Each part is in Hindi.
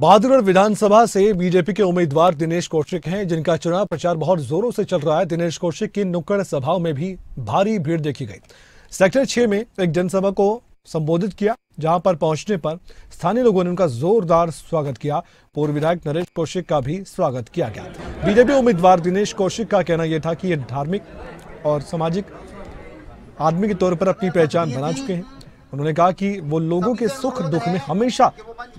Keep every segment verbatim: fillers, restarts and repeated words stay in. बहादुरगढ़ विधानसभा से बीजेपी के उम्मीदवार दिनेश कौशिक हैं, जिनका चुनाव प्रचार बहुत जोरों से चल रहा है। दिनेश कौशिक की नुक्कड़ सभाओं में भी भारी भीड़ देखी गई। सेक्टर छह में एक जनसभा को संबोधित किया, जहां पर पहुंचने पर स्थानीय लोगों ने उनका जोरदार स्वागत किया। पूर्व विधायक नरेश कौशिक का भी स्वागत किया गया। बीजेपी उम्मीदवार दिनेश कौशिक का कहना यह था कि ये धार्मिक और सामाजिक आदमी के तौर पर अपनी पहचान बना चुके हैं। उन्होंने कहा कि वो लोगों के सुख दुख में हमेशा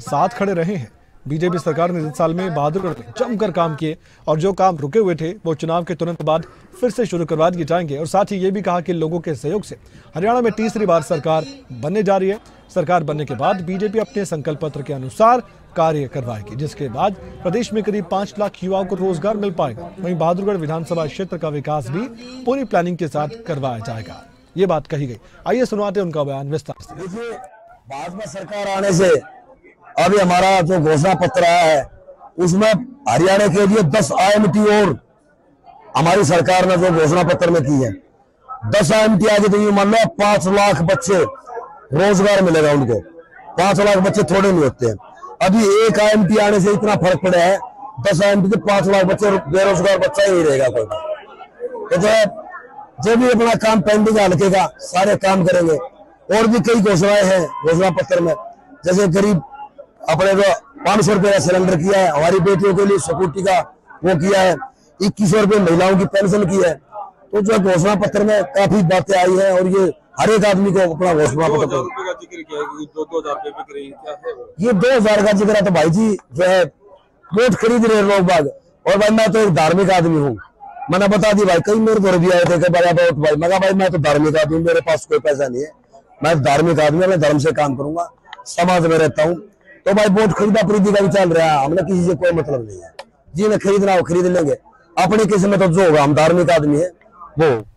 साथ खड़े रहे हैं। बीजेपी सरकार ने इस साल में बहादुरगढ़ में जमकर काम किए और जो काम रुके हुए थे वो चुनाव के तुरंत बाद फिर से शुरू करवा दिए जाएंगे। और साथ ही ये भी कहा कि लोगों के सहयोग से हरियाणा में तीसरी बार सरकार बनने जा रही है। सरकार बनने के बाद बीजेपी अपने संकल्प पत्र के अनुसार कार्य करवाएगी, जिसके बाद प्रदेश में करीब पाँच लाख युवाओं को रोजगार मिल पाएगा। वहीं बहादुरगढ़ विधानसभा क्षेत्र का विकास भी पूरी प्लानिंग के साथ करवाया जाएगा, ये बात कही गई। आइए सुनवाते हैं उनका बयान विस्तार से। देखिए, भाजपा सरकार आने से अभी हमारा जो घोषणा पत्र आया है उसमें हरियाणा के लिए दस आई एम टी और हमारी सरकार ने जो घोषणा पत्र में की है दस आई एम टी आगे तो मान लो पांच लाख बच्चे रोजगार मिलेगा उनको। पांच लाख बच्चे थोड़े नहीं होते हैं। अभी एक आई एम टी आने से इतना फर्क पड़ा है, दस आई एम टी से पांच लाख बच्चे बेरोजगार बच्चा ही रहेगा कोई। तो जो भी अपना काम पेंडिंग हल्केगा सारे काम करेंगे। और भी कई घोषणाएं हैं घोषणा पत्र में, जैसे गरीब अपने को पांच सौ रुपए का सिलेंडर किया है, हमारी बेटियों के लिए स्कूटी का वो किया है, इक्कीस सौ रुपए महिलाओं की पेंशन की है। तो जो घोषणा पत्र में काफी बातें आई है और ये हर एक आदमी को अपना घोषणा पत्र। ये दो हजार का जिक्र है तो भाई जी जो है वोट खरीद रहे लोग बाग। और भाई मैं तो एक धार्मिक आदमी हूँ, मैंने बता दी भाई, कई मेरे घर भी आए थे भाई, मैं भाई मैं तो धार्मिक आदमी, मेरे पास कोई पैसा नहीं है, मैं धार्मिक आदमी, मैं धर्म से काम करूंगा, समाज में रहता हूँ। तो भाई वोट खरीदा खरीदी का भी चल रहा है, हमने किसी से कोई मतलब नहीं है जी, मैं खरीदना हो खरीद लेंगे अपनी किस्मत में, तो जो होगा, हम धार्मिक आदमी है वो।